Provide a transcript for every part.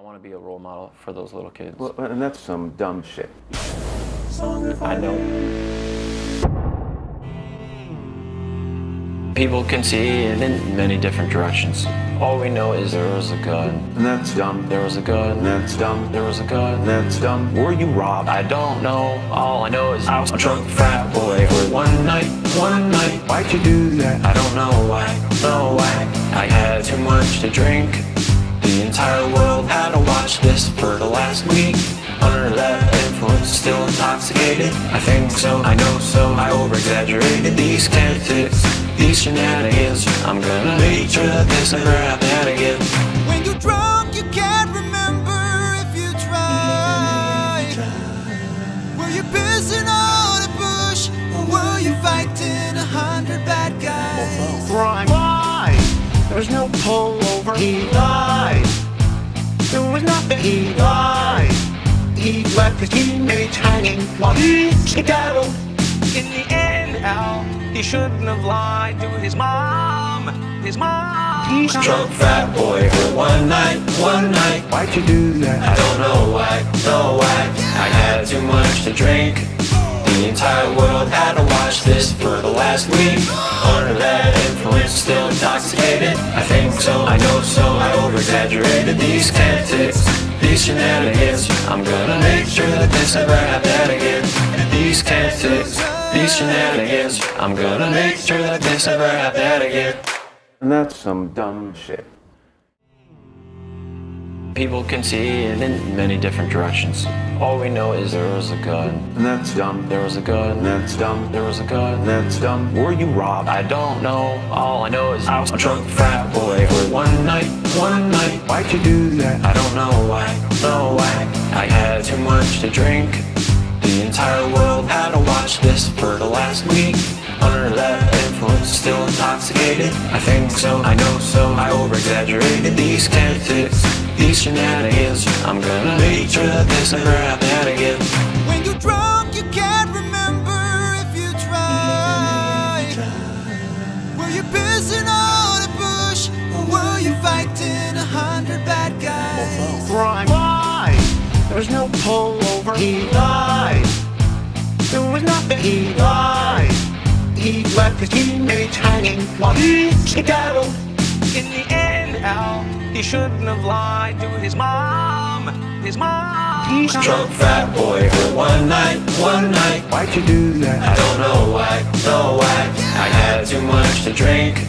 I want to be a role model for those little kids. Well, and that's some dumb shit. I know. People can see it in many different directions. All we know is there was a gun. And that's dumb. There was a gun. And that's dumb. There was a gun. And that's dumb. Were you robbed? I don't know. All I know is I was a drunk frat boy for one night. Why'd you do that? I don't know why. No why. I had too much to drink. The entire world had to watch this for the last week. Under that influence, still intoxicated. I think so. I know so. I over-exaggerated these tactics. These shenanigans, I'm gonna make sure that this never happens again. When you're drunk, you can't remember if you try. Were you pissing on a bush, or were you fighting 100 bad guys? Crime. Why? There was no pullover. He lied. There was nothing. He lied. He left his teammates hanging while he skedaddled. In the end, Al, he shouldn't have lied to his mom. He's a drunk fat boy for one night. Why'd you do that? I don't know why, I had too much to drink. The entire world had to watch this for the last week. Under that influence, still intoxicated. I think so, I know so. I over-exaggerated these tactics, these shenanigans. I'm gonna make sure that this never happens again. These tactics. These shenanigans, I'm gonna make sure that this never happens again. And that's some dumb shit. People can see it in many different directions. All we know is there was a gun. And that's dumb. There was a gun. And that's dumb. There was a gun. And that's dumb. Were you robbed? I don't know. All I know is I was a drunk frat boy for one night. Why'd you do that? I don't know why. No why. I had too much to drink. The entire world had to watch this for the last week. Under that influence, still intoxicated. I think so, I know so. I over-exaggerated these tactics, these shenanigans. I'm gonna make sure that this never happens again. When you're drunk, you can't remember if you tried. Were you pissing on a bush, or were you fighting 100 bad guys? Crime. Why? There was no pullover. He lied. There was nothing. He lied. He left his teammates hanging while he skedaddled. In the end, Al, he shouldn't have lied to his mom. He's a drunk fat boy for one night. Why'd you do that? I don't know why. I had too much to drink.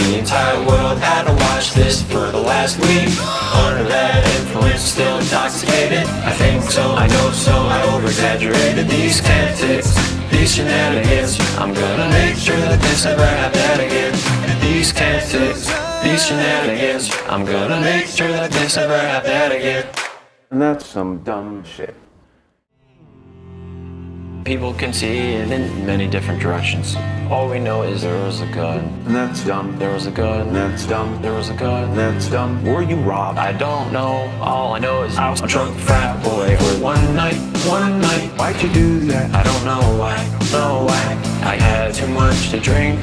The entire world had to watch this for the last week. Under that influence, still intoxicated. I think so, I know so. I over-exaggerated these tactics, these shenanigans. I'm gonna make sure that this never happens again. These tactics, these shenanigans. I'm gonna make sure that this never happens again. And that's some dumb shit. People can see it in many different directions. All we know is there was a gun. And that's dumb. There was a gun. And that's dumb. There was a gun. And that's dumb. Were you robbed? I don't know. All I know is I was a drunk frat boy for one night. Why'd you do that? I don't know why. No why. I had too much to drink.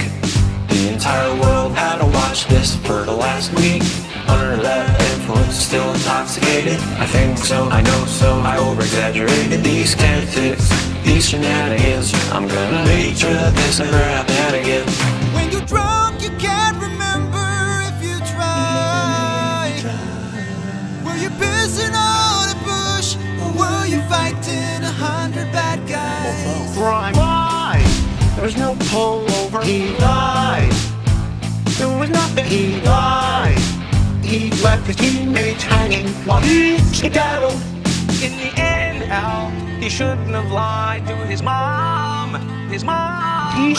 The entire world had to watch this for the last week. Under that influence, still intoxicated. I think so. I know so. I over-exaggerated these tactics, these shenanigans. I'm gonna make sure that this never happens again. When you're drunk, you can't remember if you tried. Were you pissing on a bush, or were you fighting 100 bad guys? Crime. Why? There was no pullover. He lied. There was nothing. He lied. He left his teammates hanging while he skedaddled. In the end, Al, he shouldn't have lied to his mom. He's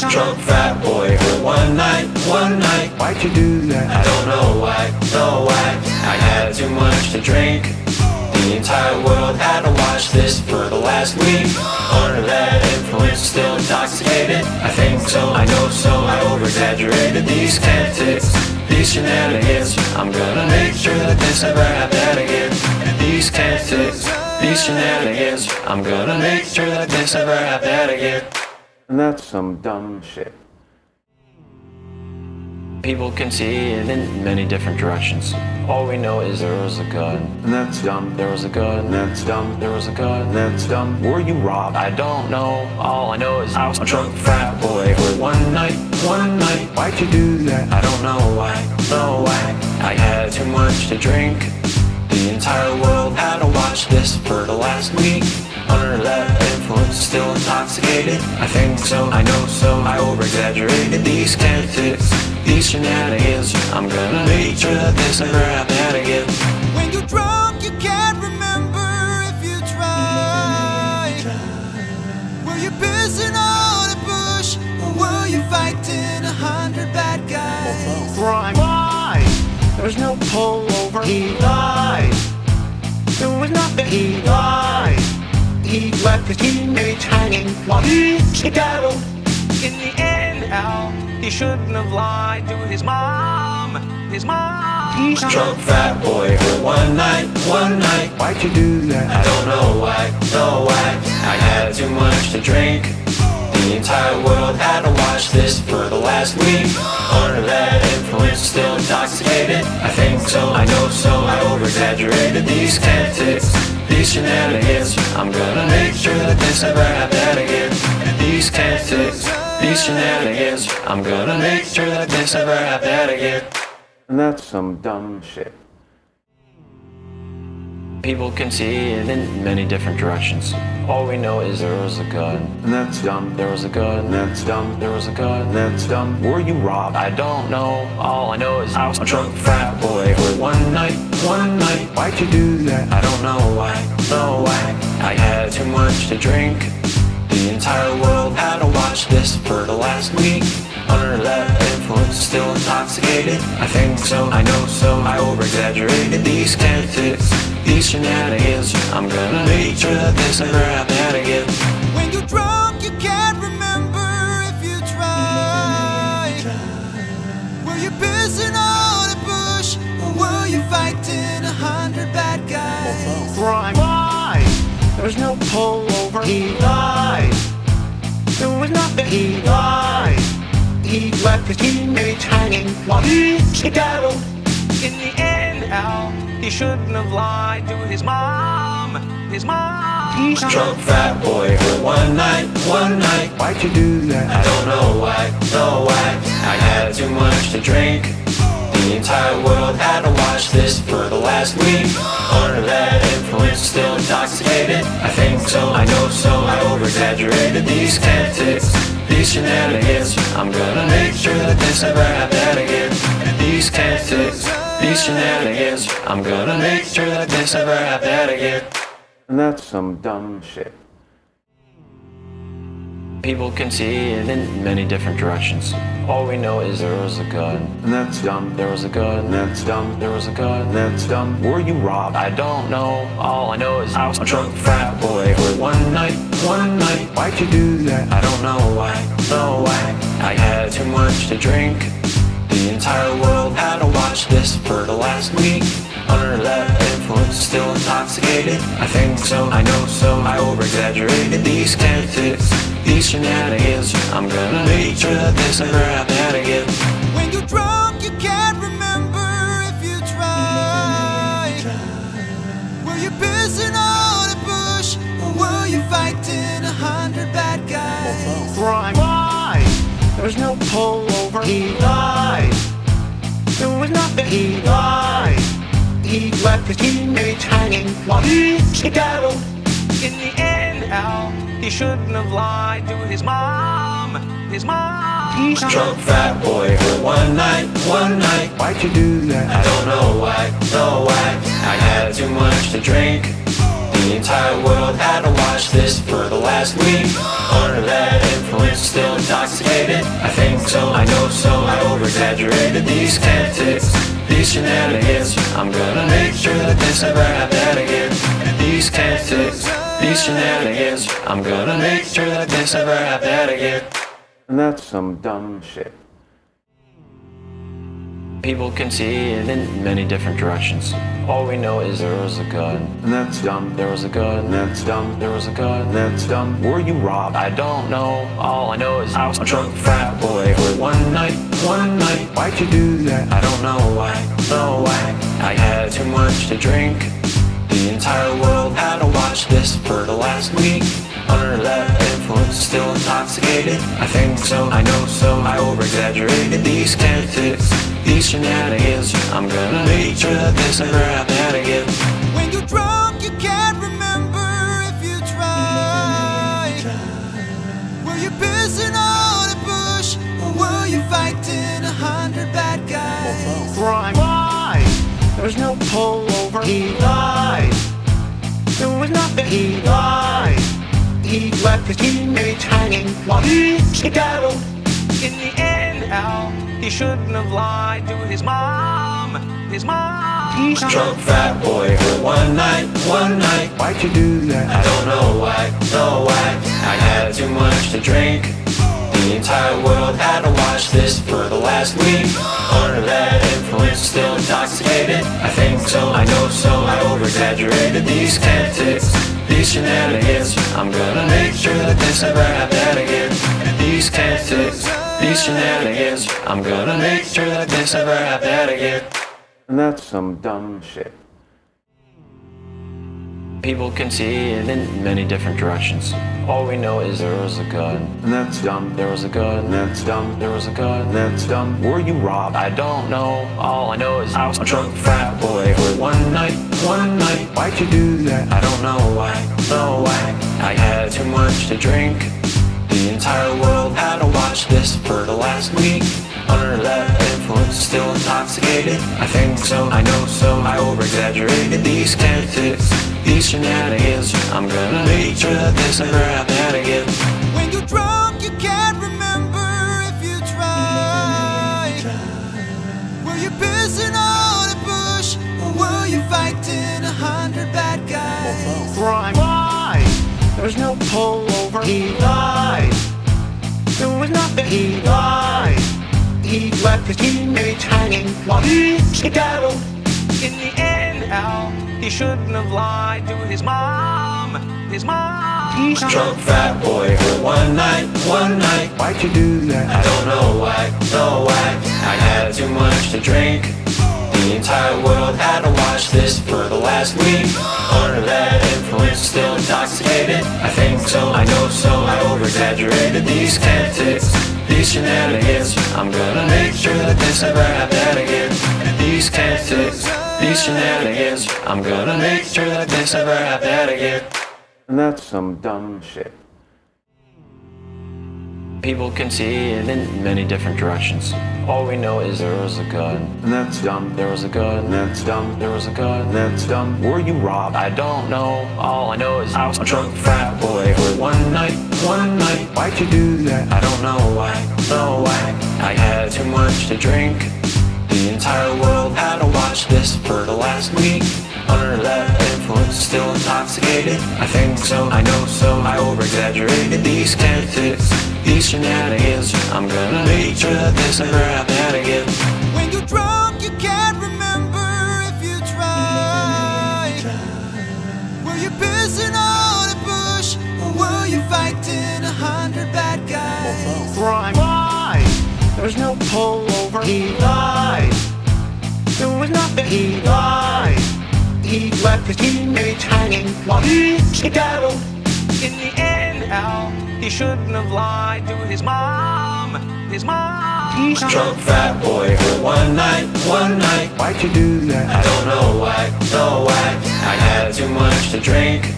a drunk fat boy for one night. Why'd you do that? I don't know why, I had too much to drink. The entire world had to watch this for the last week. Under that influence, still intoxicated. I think so, I know so. I over-exaggerated these tactics, these shenanigans. I'm gonna make sure that this never happens again. These tactics, these shenanigans. I'm gonna make sure that this never happens again. And that's some dumb shit. People can see it in many different directions. All we know is there was a gun, and that's dumb. There was a gun, and that's dumb. There was a gun, and that's dumb. Were you robbed? I don't know. All I know is I was a drunk frat boy for one night. Why'd you do that? I don't know why, no why. I had too much to drink. The entire world had to watch this for the last week. Under that influence, still intoxicated. I think so, I know so, I over-exaggerated these tactics, these shenanigans. I'm gonna make sure that this never happens again. When you're drunk, you can't remember if you try. Were you pissing on a bush, or were you fighting 100 bad guys? Crime. Why? There was no pullover. He lied. There was nothing. He lied. He left his teammates hanging while he skedaddled. In the end, Al, he shouldn't have lied to his mom. His mom. He's a drunk fat boy for one night. Why'd you do that? I don't know why, no why. I had too much to drink. The entire world had to watch this for the last week. Under that influence, still intoxicated. I think so, I know so, I over-exaggerated these tactics, these shenanigans. I'm gonna make sure that this never happens again. These tactics, these shenanigans. I'm gonna make sure that this never happens again. And that's some dumb shit. People can see it in many different directions. All we know is there was a gun, and that's dumb. There was a gun, and that's dumb. There was a gun, and that's dumb. Were you robbed? I don't know. All I know is I was a drunk frat boy for one night. Why'd you do that? I don't know why, no why. I had too much to drink. The entire world had to watch this for the last week. Under that influence, still intoxicated. I think so, I know so, I over-exaggerated these tactics, these shenanigans. I'm gonna make sure that this never happens again. When you're drunk, you can't remember if you try. Were you pissing on a bush, or were you fighting 100 bad guys? Crime. Why? There was no pullover. He lied. There was nothing. He lied. He left his teammates hanging while he skedaddled. In the end, Al, he shouldn't have lied to his mom. His mom. He's a drunk fat boy for one night. Why'd you do that? I don't know why, no why. I had too much to drink. The entire world had to watch this for the last week. Under that influence, still intoxicated. I think so, I know so, I over-exaggerated these tactics, these shenanigans. I'm gonna make sure that this never happens again. These tactics, these shenanigans. I'm gonna make sure that this never happens again. And that's some dumb shit. People can see it in many different directions. All we know is there was a gun, and that's dumb. There was a gun, and that's dumb. There was a gun, and that's dumb. Were you robbed? I don't know. All I know is I was a drunk frat boy for one night. Why'd you do that? I don't know why, no why. I had too much to drink. The entire world had to watch this for the last week. Under that influence, still intoxicated. I think so, I know so, I over-exaggerated these tactics, these shenanigans. I'm gonna make sure that this never happens again. When you're drunk, you can't remember if you try. Were you pissing on a bush, or were you fighting 100 bad guys? Crime. Why? There was no pullover. He lied. There was nothing. He lied. He left his teammates hanging while he skedaddled. In the end, Al, he shouldn't have lied to his mom. His mom. He's a drunk fat boy for one night. Why'd you do that? I don't know why, no why. I had too much to drink. The entire world had to watch this for the last week. Under that influence, still intoxicated. I think so, I know so, I over-exaggerated these tactics, these shenanigans. I'm gonna make sure that this never happens again. These tactics, these shenanigans. I'm gonna make sure that this never happens again. And that's some dumb shit. People can see it in many different directions. All we know is there was a gun, and that's dumb. There was a gun, and that's dumb. There was a gun, and that's dumb. Were you robbed? I don't know. All I know is I was a drunk frat boy for one night. Why'd you do that? I don't know why, no why. I had too much to drink. The entire world had to watch this for the last week. Under that influence, still intoxicated. I think so, I know so, I over-exaggerated these tactics, these shenanigans. I'm gonna make sure that this never happens again. When you're drunk, you can't remember if you try. Were you pissing on a bush, or were you fighting 100 bad guys? Crime. Why? There was no pullover. He lied. There was nothing. He lied. He left his teammates hanging while he skedaddled. In the end, Al, he shouldn't have lied to his mom. His mom. He's a drunk fat boy for one night. Why'd you do that? I don't know why, no why. I had too much to drink. The entire world had to watch this for the last week. Under that influence, still intoxicated. I think so, I know so, I over-exaggerated these tactics, these shenanigans. I'm gonna make sure that this never happens again. These tactics, these shenanigans. I'm gonna make sure that this never happens again. And that's some dumb shit. People can see it in many different directions. All we know is there was a gun, and that's dumb. There was a gun, and that's dumb. There was a gun, and that's dumb. Were you robbed? I don't know. All I know is I was a drunk frat boy for one night. Why'd you do that? I don't know why, no why. I had too much to drink. The entire world had to watch this for the last week. Under that influence, still intoxicated. I think so, I know so, I over-exaggerated these tactics, these shenanigans. I'm gonna make sure that this never happens again. When you're drunk, you can't remember if you try. Were you pissing on a bush, or were you fighting 100 bad guys? Crime. Why? There was no pullover. He lied. There was nothing. He lied. He left his teammates hanging while he skedaddled. In the end, Al, he shouldn't have lied to his mom. His mom. He's a drunk fat boy for one night. Why'd you do that? I don't know why, no why. I had too much to drink. The entire world had to watch this for the last week. Under that influence, still intoxicated. I think so, I know so, I over-exaggerated these tactics, these shenanigans. I'm gonna make sure that this never happens again. These tactics, these shenanigans. I'm gonna make sure that this never happens again. And that's some dumb shit. People can see it in many different directions. All we know is there was a gun, and that's dumb. There was a gun, and that's dumb. There was a gun, and that's dumb. Were you robbed? I don't know. All I know is I was a drunk frat boy for one night. Why'd you do that? I don't know why, no why. I had too much to drink. The entire world had to watch this for the last week. Under that influence, still intoxicated. I think so, I know so, I over-exaggerated these tactics, these shenanigans. I'm gonna make sure that this never happens again. When you're drunk, you can't remember if you try. Were you pissing on a bush, or were you fighting 100 bad guys? Crime. Why? There was no pullover. He lied. There was nothing. He lied. He left his teammates hanging while he skedaddled. In the end, Al, he shouldn't have lied to his mom. His mom. He's a drunk fat boy for one night. Why'd you do that? I don't know why, no why. I had too much to drink.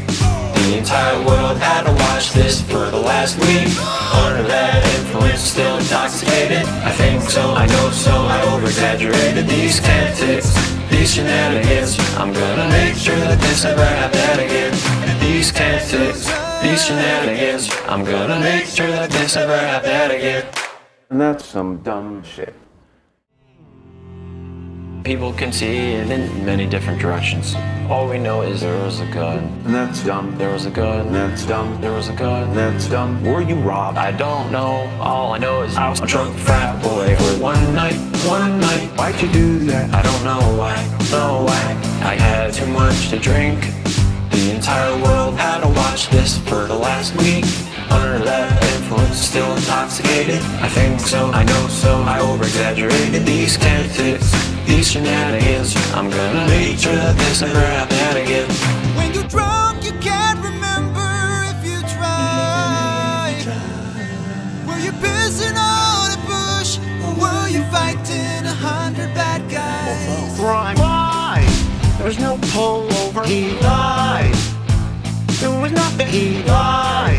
The entire world had to watch this for the last week. Under that influence, still intoxicated. I think so, I know so, I over-exaggerated these tactics, these shenanigans. I'm gonna make sure that this never happens again. These tactics, these shenanigans. I'm gonna make sure that this never happens again. And that's some dumb shit. People can see it in many different directions. All we know is there was a gun, and that's dumb. There was a gun, and that's dumb. There was a gun, and that's dumb. Were you robbed? I don't know. All I know is I was a drunk frat boy for one night. Why'd you do that? I don't know why, no why. I had too much to drink. The entire world had to watch this for the last week. Under that influence, still intoxicated. I think so, I know so, I over-exaggerated these tactics, these shenanigans. I'm gonna make sure that this never happens again. When you're drunk, you can't remember if you try. Were you pissing on a bush, or were you fighting 100 bad guys? Crime. Why? There was no pullover. He lied. There was nothing. He lied.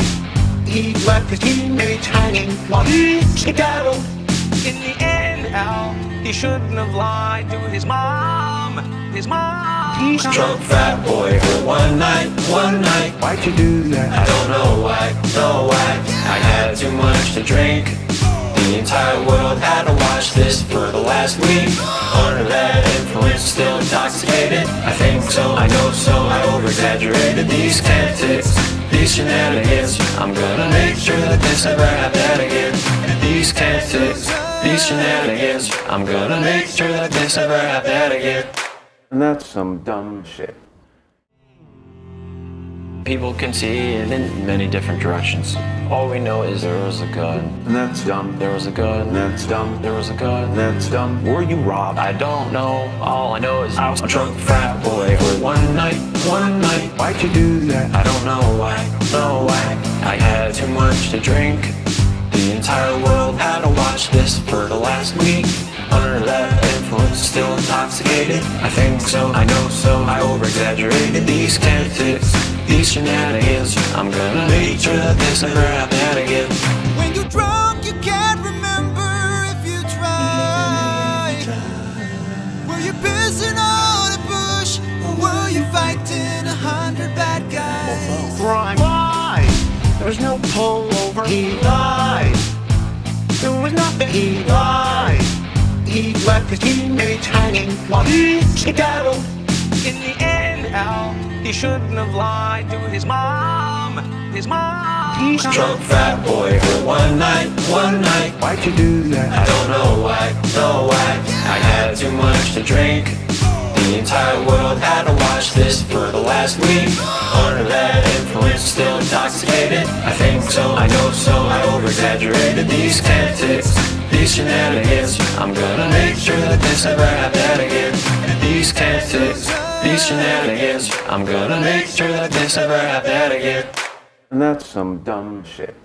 He left his teammates hanging while he skedaddled. In the end, Al, he shouldn't have lied to his mom. His mom. He's a drunk fat boy for one night. Why'd you do that? I don't know why, no why. I had too much to drink. The entire world had to watch this for the last week. Under that influence, still intoxicated. I think so, I know so, I over-exaggerated these tactics, these shenanigans. I'm gonna make sure that this never happens again. These tactics, these shenanigans. I'm gonna make sure that this never happens again. And that's some dumb shit. People can see it in many different directions. All we know is there was a gun, and that's dumb. There was a gun, and that's dumb. There was a gun, and that's dumb. Were you robbed? I don't know. All I know is I was a drunk frat boy for one night. Why'd you do that? I don't know why, no why. I had too much to drink. The entire world had to watch this for the last week. Under that influence, still intoxicated. I think so, I know so, I over-exaggerated these tactics, these shenanigans. I'm gonna make sure that this never happens again. When you're drunk, you can't remember if you try. Were you pissing on a bush, or were you fighting 100 bad guys? Crime. Why? There was no pullover. He lied. There was nothing. He lied. He left his teammates hanging while he skedaddled. In the end, Al, he shouldn't have lied to his mom. His mom. He's a drunk fat boy for one night. Why'd you do that? I don't know why, no why. I had too much to drink. The entire world had to watch this for the last week. Under that influence, still intoxicated. I think so, I know so, I over-exaggerated these tactics, these shenanigans. I'm gonna make sure that this never happens again. These tactics, these shenanigans. I'm gonna make sure that this never happens again. And that's some dumb shit.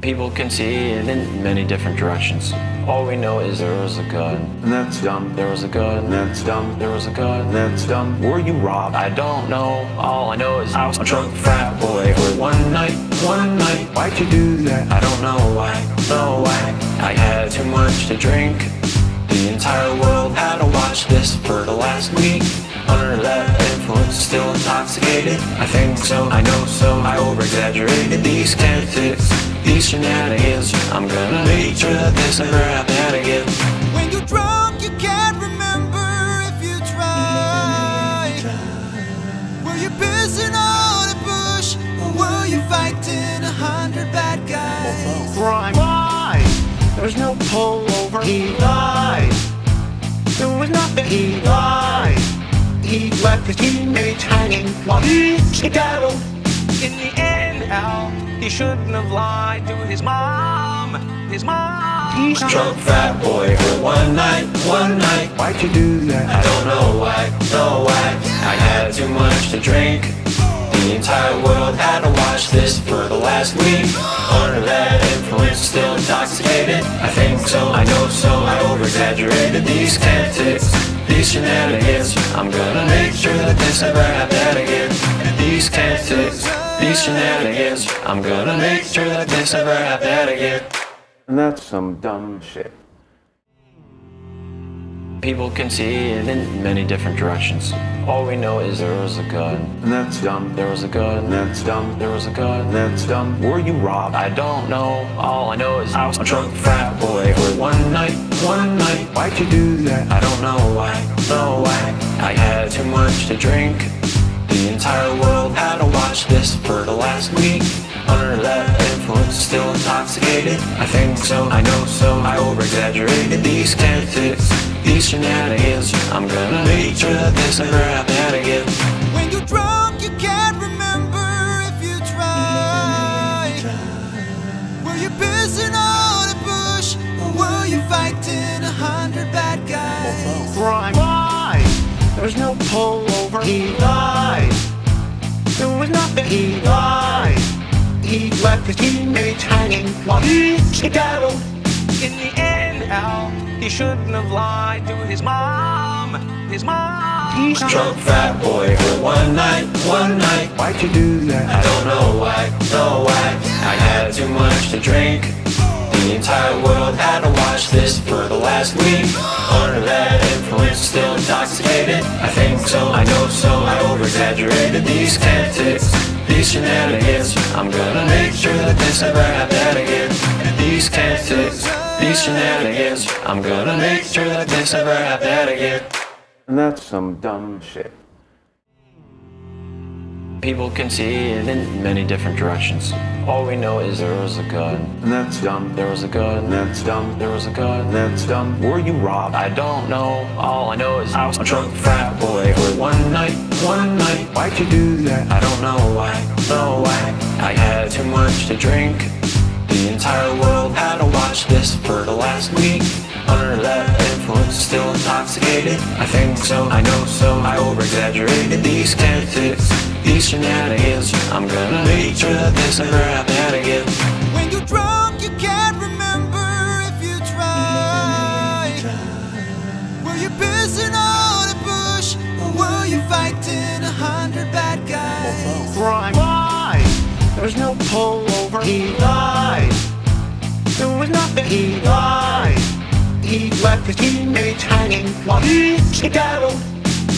People can see it in many different directions. All we know is there was a gun, and that's dumb. There was a gun, and that's dumb. There was a gun, and that's dumb. Were you robbed? I don't know. All I know is I was a drunk frat boy for one night. Why'd you do that? I don't know why, no why. I had too much to drink. The entire world had to watch this for the last week. Under that influence, still intoxicated. I think so, I know so, I over-exaggerated these tactics, these shenanigans. I'm gonna make sure that this never happens again. When you're drunk, you can't remember if you try. Were you pissing on a bush, or were you fighting 100 bad guys? Crime. Why? There was no pullover. He lied. There was nothing. He lied. He left his teammates hanging while he skedaddled. In the end, Al, he shouldn't have lied to his mom. His mom. He's a drunk fat boy for one night. Why'd you do that? I don't know why, no why. I had too much to drink. The entire world had to watch this for the last week. Under that influence, still intoxicated. I think so, I know so, I over-exaggerated these tactics, these shenanigans. I'm gonna make sure that this never happens again. These tactics, these shenanigans. I'm gonna make sure that this never happens again. And that's some dumb shit. People can see it in many different directions. All we know is there was a gun. And that's dumb. There was a gun. And that's dumb. There was a gun. And that's dumb. Were you robbed? I don't know. All I know is I was a drunk frat boy. Or one night. Why'd you do that? I don't know why. No why. I had too much to drink. The entire world had to watch this for the last week. Under that influence, still intoxicated. I think so. I know so. I over-exaggerated these tactics. These shenanigans, I'm gonna make sure that this never happens again. When you're drunk, you can't remember if you try. Were you pissing on a bush, or were you fighting 100 bad guys? Crime. Why? There was no pullover. He lied. There was nothing. He lied. He left his teammates hanging while he skedaddled. In the end, out. He shouldn't have lied to his mom, He's drunk fat boy for one night. Why'd you do that? I don't know why, I had too much to drink. The entire world had to watch this for the last week. Under that influence, still intoxicated. I think so, I know so, I over-exaggerated these tactics, these shenanigans. I'm gonna make sure that this never happens again. These tactics, these shenanigans, I'm gonna make sure that this never happens again. And that's some dumb shit. People can see it in many different directions. All we know is there was a gun. And that's dumb. There was a gun. And that's dumb. There was a gun. And that's dumb. Were you robbed? I don't know. All I know is I was a drunk frat boy. Or one night. Why'd you do that? I don't know why. No why. I had too much to drink. The entire world had to watch this for the last week. Under that influence, still intoxicated. I think so, I know so, I over-exaggerated these tactics, these shenanigans. I'm gonna make sure that this never happens again. When you're drunk, you can't remember if you try. Were you pissing on a bush, or were you fighting 100 bad guys? Crime. Why? There was no pullover. He lied. There was nothing. He lied. He left his teammates hanging while he skedaddled.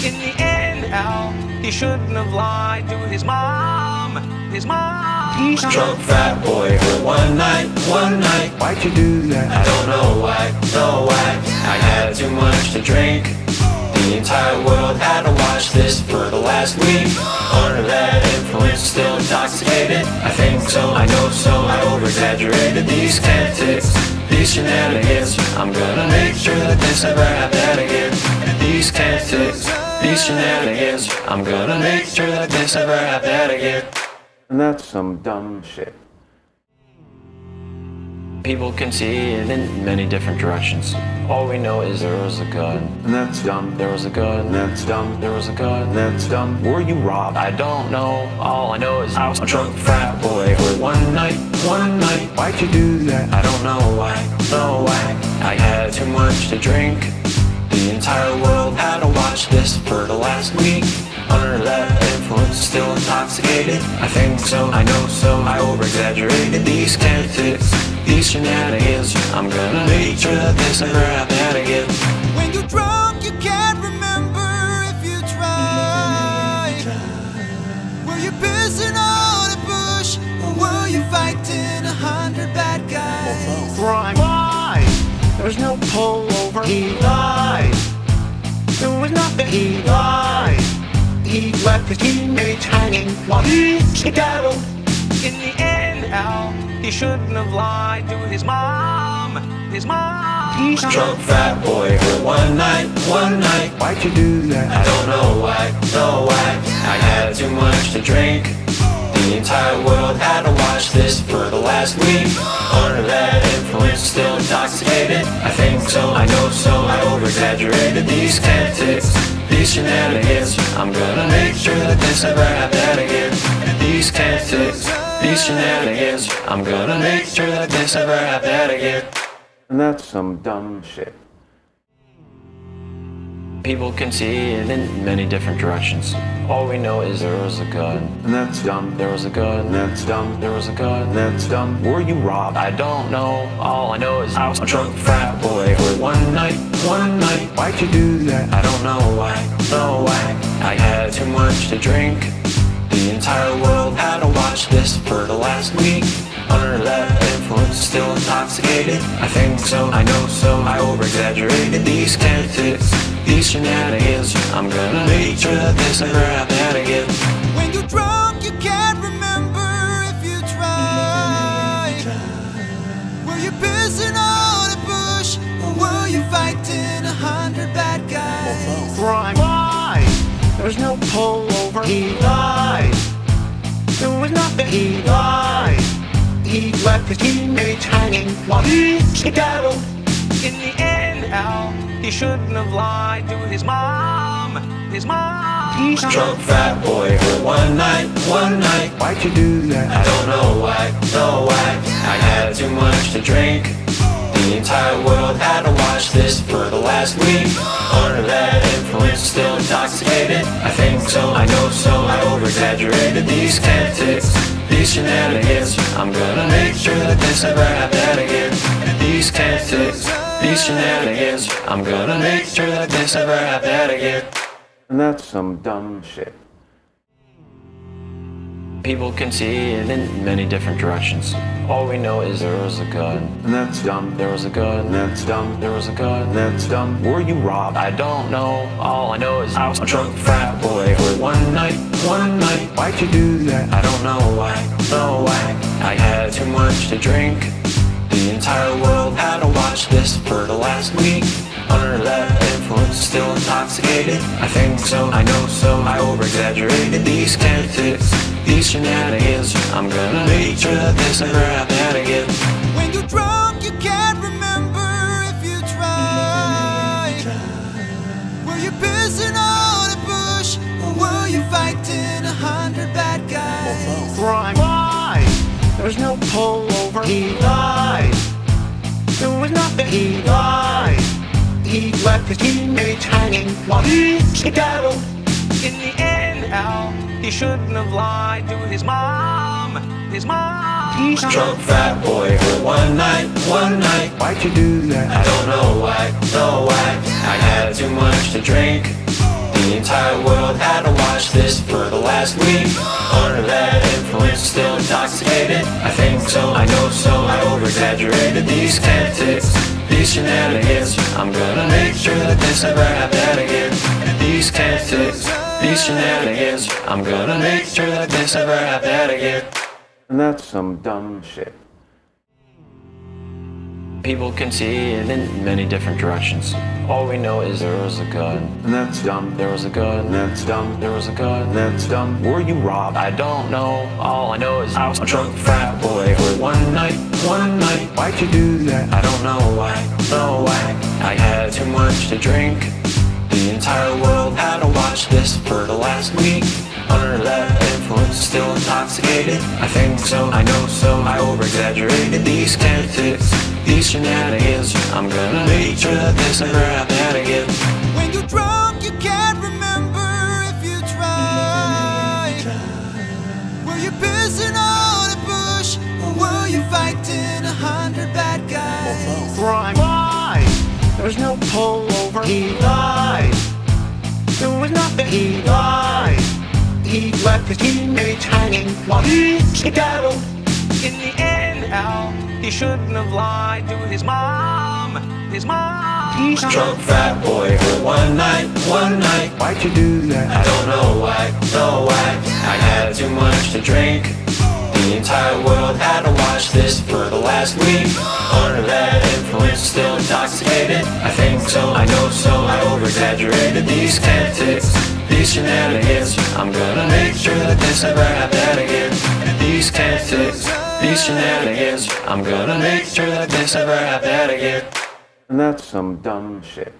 In the end, Al, he shouldn't have lied to his mom. He's drunk fat boy for one night. Why'd you do that? I don't know why. No why. I had too much to drink. The entire world had to watch this for the last week. Under that influence, still intoxicated. I think so, I know so, I over-exaggerated these tactics, these shenanigans. I'm gonna make sure that this never happens again. These tactics, these shenanigans. I'm gonna make sure that this never happens again. And that's some dumb shit. People can see it in many different directions. All we know is there was a gun. And that's dumb. There was a gun. And that's dumb. There was a gun. And that's dumb. Were you robbed? I don't know. All I know is I was a drunk frat boy. Or one night. Why'd you do that? I don't know why. No why. I had too much to drink. The entire world had to watch this for the last week. Under that influence, still intoxicated. I think so, I know so, I over-exaggerated these tactics, these shenanigans. I'm gonna make sure that this never happens again. When you're drunk, you can't remember if you try. Were you pissing on a bush, or were you fighting 100 bad guys? Crime. Why? There was no pullover. He lied. There was nothing. He lied. He left his teammates hanging while he skedaddled. In the end, Al, he shouldn't have lied to his mom. He's drunk fat boy for one night. Why'd you do that? I don't know why, no why. I had too much to drink. The entire world had to watch this for the last week. Under that influence, still intoxicated. I think so, I know so, I over-exaggerated these tactics, these shenanigans. I'm gonna make sure that this never happens again. These tactics, these shenanigans. I'm gonna make sure that this never happens again. And that's some dumb shit. People can see it in many different directions. All we know is there was a gun, and that's dumb. There was a gun, and that's dumb. There was a gun, and that's dumb. Were you robbed? I don't know. All I know is I was a drunk frat boy for one night. Why'd you do that? I don't know why, no why. I had too much to drink. The entire world had to watch this for the last week. Under that influence, still intoxicated. I think so, I know so, I over-exaggerated these tactics, these shenanigans. I'm gonna make sure that this never happens again. When you're drunk, you can't remember if you try. Were you pissing on a bush, or were you fighting 100 bad guys? Crime. Why? There was no pullover. He lied. There was nothing. He lied. He left his teammates hanging while he skedaddled. In the end, Al, he shouldn't have lied to his mom. His mom. He's a drunk fat boy for one night. Why'd you do that? I don't know why, no why. I had too much to drink. The entire world had to watch this for the last week. Under that influence, still intoxicated. I think so, I know so, I over-exaggerated these tactics, these shenanigans. I'm gonna make sure that this never happens again. These tactics, these shenanigans. I'm gonna make sure that this never happens again. And that's some dumb shit. People can see it in many different directions. All we know is there was a gun, and that's dumb. There was a gun, and that's dumb. There was a gun, and that's dumb. Were you robbed? I don't know. All I know is I was a drunk frat boy for one night. Why'd you do that? I don't know why, no why. I had too much to drink. The entire world had to watch this for the last week. Under that influence, still intoxicated. I think so, I know so, I over-exaggerated these tactics, these shenanigans. I'm gonna make sure that this never happens again. When you're drunk, you can't remember if you try. Were you pissing on a bush, or were you fighting 100 bad guys? Crime. Why? There was no pullover. He lied. There was nothing. He lied. He left his teammates hanging while he skedaddled. In the end, Al, he shouldn't have lied to his mom. His mom. He's a drunk fat boy for one night. Why'd you do that? I don't know why, no why. I had too much to drink. The entire world had to watch this for the last week. Under that influence, still intoxicated. I think so, I know so, I over-exaggerated these tactics, these shenanigans. I'm gonna make sure that this never happens again. These tactics, these shenanigans. I'm gonna make sure that this never happens again. And that's some dumb shit. People can see it in many different directions. All we know is there was a gun, and that's dumb. There was a gun, and that's dumb. There was a gun, and that's dumb. Were you robbed? I don't know. All I know is I was a drunk frat boy for one night. Why'd you do that? I don't know why, no why. I had too much to drink. The entire world had to watch this for the last week. Under that influence, still intoxicated. I think so, I know so, I over-exaggerated these tactics, these shenanigans. I'm gonna make sure that this never happens again. When you're drunk, you can't remember if you try. Were you pissing on a bush, or were you fighting 100 bad guys? Crime. Why? There was no pullover. He lied. There was nothing. He lied. He left his teammates hanging while he skedaddled. In the end, Al, he shouldn't have lied to his mom. His mom. He's a drunk fat boy for one night. Why'd you do that? I don't know why, no why. I had too much to drink. The entire world had to watch this for the last week. Under that influence, still intoxicated. I think so, I know so, I over-exaggerated these tactics, these shenanigans. I'm gonna make sure that this never happens again. These tactics, these shenanigans. I'm gonna make sure that this never happens again. And that's some dumb shit.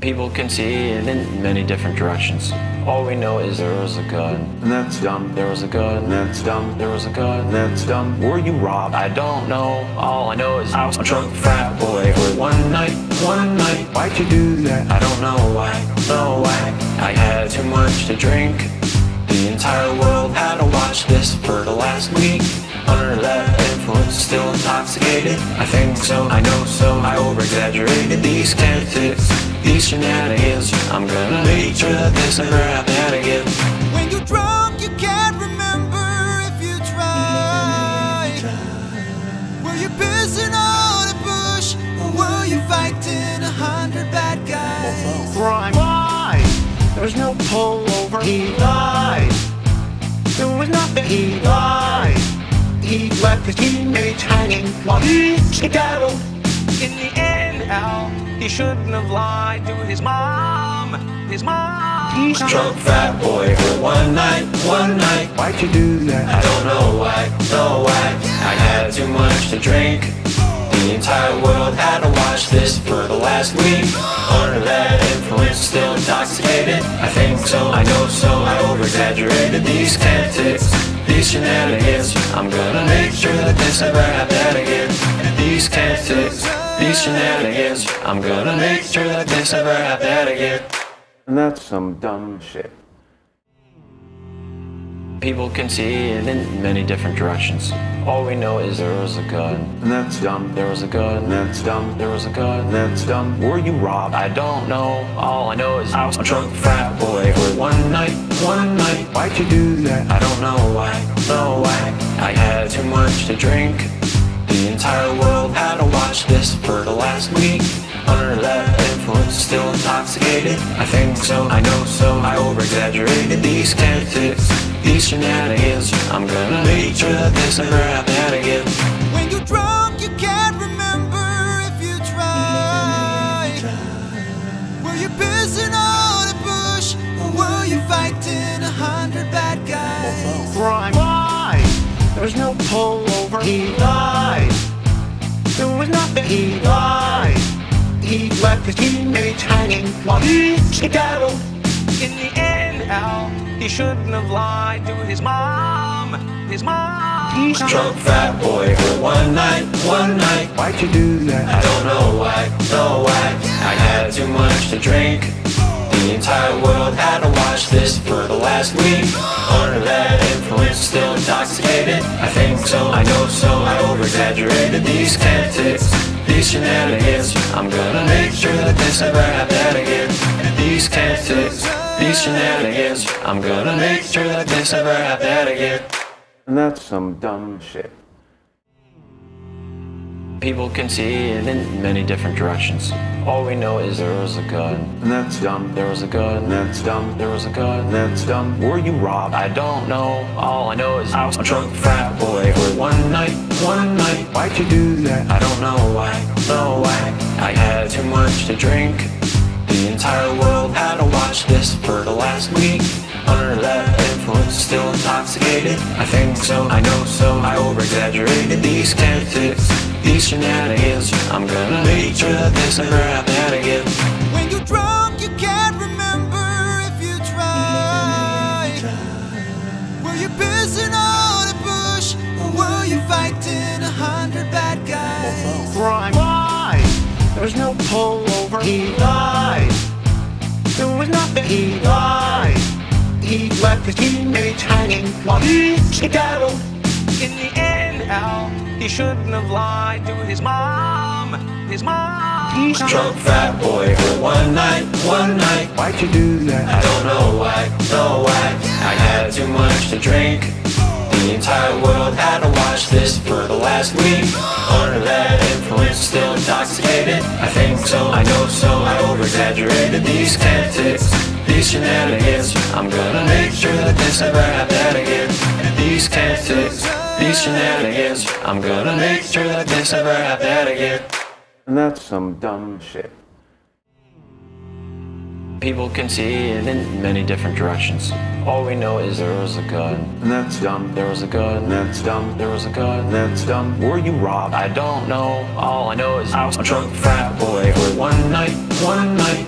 People can see it in many different directions. All we know is there was a gun. And that's dumb. There was a gun. And that's dumb. There was a gun. And that's dumb. Were you robbed? I don't know. All I know is I was a drunk frat boy for one night. Why'd you do that? I don't know why. No why. I had too much to drink. The entire world had to watch this for the last week. Under that influence, still intoxicated. I think so, I know so, I over-exaggerated these tactics, these shenanigans. I'm gonna make sure that this never happens again. When you're drunk, you can't remember if you try. Were you pissing on a bush, or were you fighting 100 bad guys? Crime. Why? There was no pullover. He lied. There was nothing. He lied. He left his teammates hanging while he skedaddled. In the end, Al, he shouldn't have lied to his mom. His mom. He's drunk fat boy for one night. Why'd you do that? I don't know why, no why. I had too much to drink. The entire world had to watch this for the last week. Under that influence, still intoxicated. I think so, I know so, I over-exaggerated these tactics, these shenanigans. I'm gonna make sure that this never happens again. These tactics, these shenanigans. I'm gonna make sure that this never happens again. And that's some dumb shit. People can see it in many different directions. All we know is there was a gun. And that's dumb. There was a gun. And that's dumb. There was a gun. And that's dumb. Were you robbed? I don't know. All I know is I was a drunk frat boy for one night. Why'd you do that? I don't know why, no why. I had too much to drink. The entire world had to watch this for the last week. Under that influence, still intoxicated. I think so, I know so, I over-exaggerated these tactics, these shenanigans. I'm gonna make sure that this never happens again. When you're drunk, you can't remember if you try. Were you pissing on a bush, or were you fighting 100 bad guys? Crime. Why? There was no pullover. He lied. There was nothing. He lied. He left his teammates hanging while he skedaddled. In the end, Al, he shouldn't have lied to his mom. His mom. He's drunk fat boy for one night. Why'd you do that? I don't know why, no why. I had too much to drink. The entire world had to watch this for the last week. Under that influence, still intoxicated. I think so, I know so, I over-exaggerated these tactics, these shenanigans. I'm gonna make sure that this never happens again. These tactics, these shenanigans. I'm gonna make sure that this never happens again. And that's some dumb shit. People can see it in many different directions. All we know is there was a gun. And that's dumb. There was a gun. And that's dumb. There was a gun. And that's dumb. Were you robbed? I don't know. All I know is I was a drunk frat boy for one night. Why'd you do that? I don't know why, no why. I had too much to drink. The entire world had to watch this for the last week. Under that influence, still intoxicated. I think so, I know so, I over-exaggerated these tactics, these shenanigans. I'm gonna make sure that this never happens again. When you're drunk, you can't remember if you try. Were you pissing on a bush, or were you fighting 100 bad guys? Crime. Why? There was no pullover. He lied. There was nothing. He lied. He left his teammates hanging while he skedaddled. In the end, Al, he shouldn't have lied to his mom. His mom. He's drunk fat boy for one night. Why'd you do that? I don't know why, no why. I had too much to drink. The entire world had to watch this for the last week. Under that influence, still intoxicated. I think so, I know so, I over-exaggerated these tactics, these shenanigans. I'm gonna make sure that this never happens again. These tactics, these shenanigans. I'm gonna make sure that this never happens again. And that's some dumb shit. People can see it in many different directions. All we know is there was a gun. And that's dumb. There was a gun. And that's dumb. There was a gun. And that's dumb. Were you robbed? I don't know. All I know is I was a drunk frat boy for one night.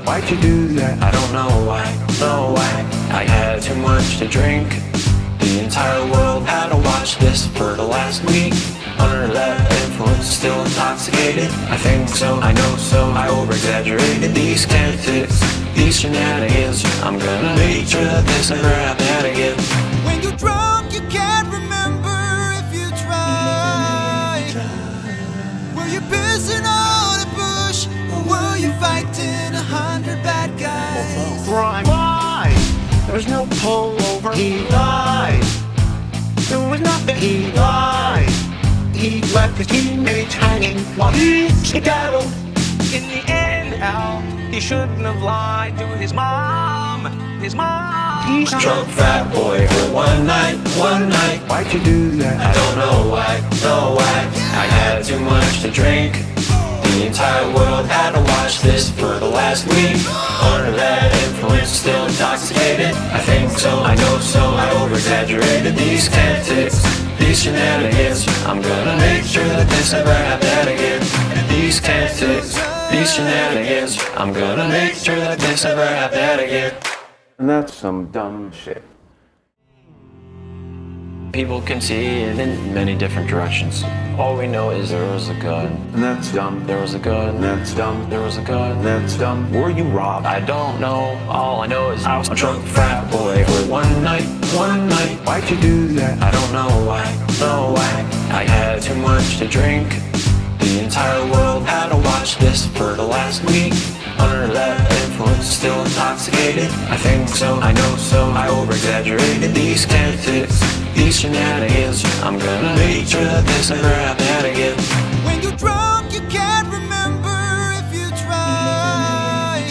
Why'd you do that? I don't know why. No why. I had too much to drink. The entire world had to watch this for the last week. Under that influence, still intoxicated. I think so, I know so, I over-exaggerated these tactics, these shenanigans. I'm gonna make sure that this never happens again. When you're drunk, you can't remember if you try. Were you pissing on a bush, or were you fighting 100 bad guys? Why? There was no pullover. He lied. There was nothing. He lied. He left his teammates hanging while he skedaddled. In the end, Al, he shouldn't have lied to his mom. His mom. He's drunk frat boy for one night. Why'd you do that? I don't know why, no why. I had too much to drink. The entire world had to watch this for the last week. Under that influence, still intoxicated. I think so, I know so, I over-exaggerated these tactics, these shenanigans. I'm gonna make sure that this never happens again. These tactics, these shenanigans. I'm gonna make sure that this never happens again. And that's some dumb shit. People can see it in many different directions. All we know is there was a gun. And that's dumb. There was a gun. And that's dumb. There was a gun. And that's dumb. Were you robbed? I don't know. All I know is I was a drunk frat boy for one night. Why'd you do that? I don't know why, no why. I had too much to drink. The entire world had to watch this for the last week. Under that influence, still intoxicated. I think so, I know so, I over-exaggerated these tactics, these shenanigans. I'm gonna make sure that this never happens again. When you're drunk, you can't remember if you try.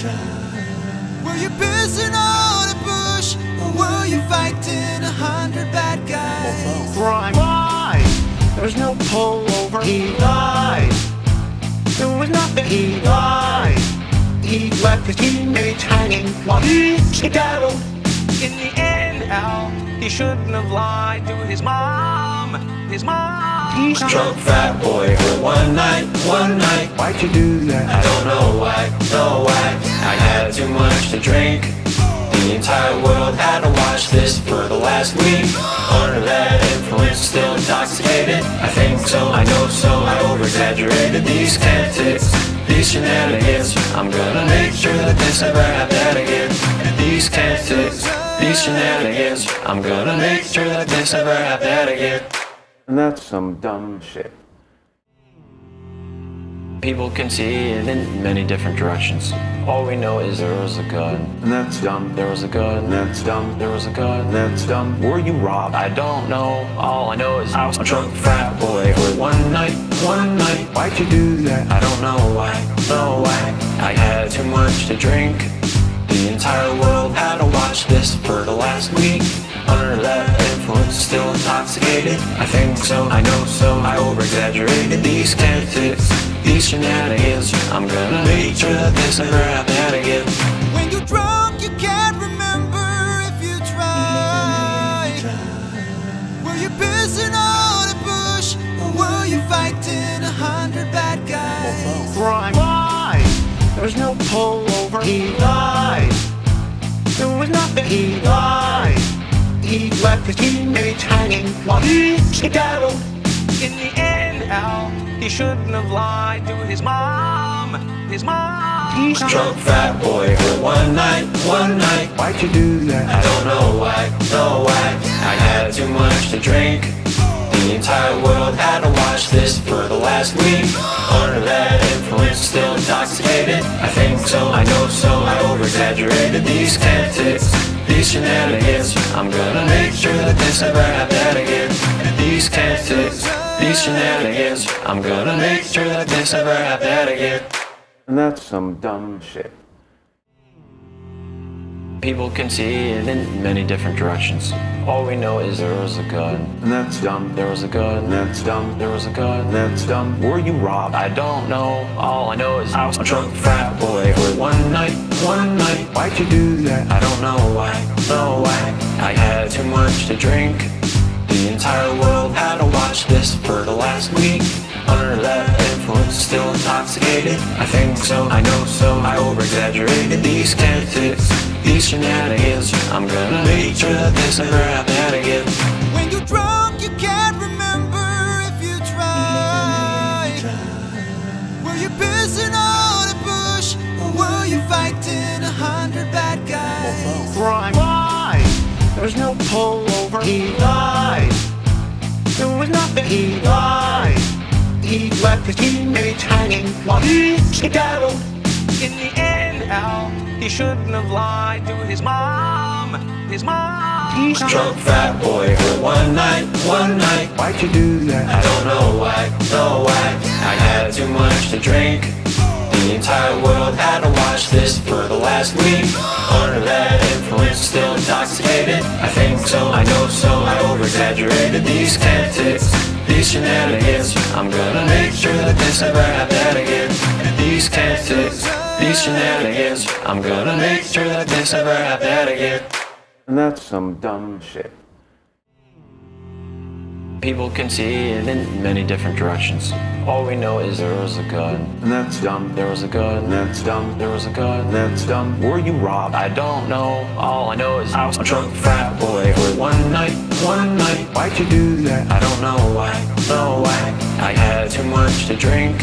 Were you pissing on a bush, or were you fighting 100 bad guys? Why? There was no pullover. He lied. There was nothing. He lied. He left his teammates hanging while he skedaddled. In the end, Al, he shouldn't have lied to his mom. His mom. He's drunk frat boy for one night. Why'd you do that? I don't know why, no why. I had too much to drink. The entire world had to watch this for the last week. Under that influence, still intoxicated. I think so, I know so, I over-exaggerated these tactics, these shenanigans. I'm gonna make sure that this never happens again. These tactics, these shenanigans. I'm gonna make sure that this never happens again. And that's some dumb shit. People can see it in many different directions. All we know is there was a gun. And that's dumb. There was a gun. And that's dumb. There was a gun. And that's dumb. Were you robbed? I don't know. All I know is I was a drunk frat boy for one night. Why'd you do that? I don't know why, no why. I had too much to drink. The entire world had to watch this for the last week. Under that influence, still intoxicated. I think so, I know so, I over-exaggerated these tactics, these shenanigans. I'm gonna make sure that this never happens again. When you're drunk, you can't remember if you try. Were you pissing on a bush, or were you fighting 100 bad guys? Why? There was no pullover. He lied. There was nothing. He lied. He left his teammates hanging while he skedaddled. In the end, Al, he shouldn't have lied to his mom. His mom. He's drunk frat boy for one night. Why'd you do that? I don't know why, no why. I had too much to drink. The entire world had to watch this for the last week. Under that influence, still intoxicated. I think so, I know so, I over-exaggerated these tactics, these shenanigans. I'm gonna make sure that this never happens again. These tactics, these shenanigans. I'm gonna make sure that this never happens again. And that's some dumb shit. People can see it in many different directions. All we know is there was a gun. And that's dumb. There was a gun. And that's dumb. There was a gun. And that's dumb. Were you robbed? I don't know. All I know is I was a drunk frat boy. One night. Why'd you do that? I don't know why. No why. I had too much to drink. The entire world had to watch this for the last week. Under that influence, still intoxicated. I think so, I know so, I over-exaggerated these tactics, these shenanigans. I'm gonna make sure that this never happens again. When you're drunk, you can't remember if you try. Were you pissing on a bush, or were you fighting 100 bad guys? Crime. Why? There was no pullover. He lied. There was nothing. He lied. He left his teammates hanging while he skedaddled. In the end, Al, he shouldn't have lied to his mom. His mom. He's drunk fat boy for one night. Why'd you do that? I don't know why, no why. I had too much to drink. The entire world had to watch this for the last week. Under that influence, still intoxicated. I think so, I know so, I over-exaggerated these tactics. These shenanigans, I'm gonna make sure that this never happens again. These tactics, these shenanigans, I'm gonna make sure that this never happens again. And that's some dumb shit. People can see it in many different directions. All we know is there was a gun. And that's dumb. There was a gun. And that's dumb. There was a gun. And that's dumb. Were you robbed? I don't know. All I know is I was a drunk frat boy for one night. Why'd you do that? I don't know why, no why. I had too much to drink.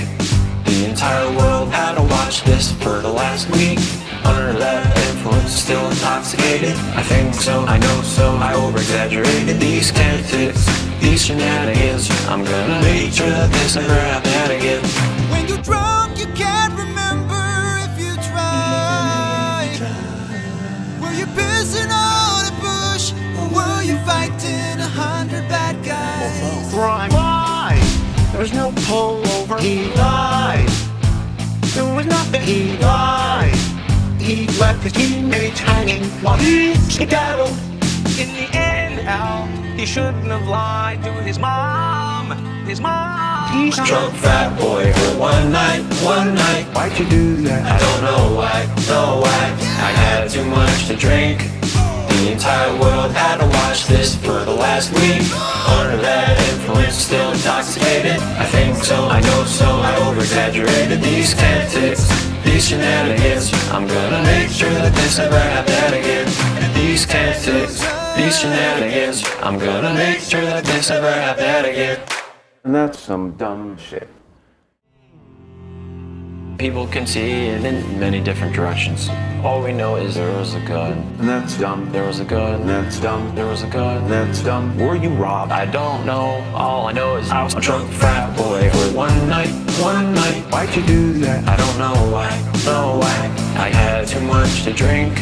The entire world had to watch this for the last week. Under that influence, still intoxicated. I think so, I know so, I over-exaggerated these tactics. These shenanigans, I'm gonna make sure that this never happens again. When you're drunk, you can't remember if you try. Were you pissing on a bush, or were you fighting 100 bad guys? Crime. Why? There was no pullover. He lied. There was nothing. He lied. He left his teammates hanging while he skedaddled. In the end, Al, he shouldn't have lied to his mom. His mom. He's drunk fat boy for one night. Why'd you do that? I don't know why, no why. I had too much to drink. The entire world had to watch this for the last week. Under that influence, still intoxicated. I think so, I know so, I over-exaggerated these tactics. These shenanigans, I'm gonna make sure that this never happens again. These tactics, these shenanigans, I'm gonna make sure that this never happens again. And that's some dumb shit. People can see it in many different directions. All we know is there was a gun. And that's dumb. There was a gun. And that's dumb. There was a gun. And that's dumb. Were you robbed? I don't know. All I know is I was a drunk frat boy for one night. Why'd you do that? I don't know why, no why. I had too much to drink.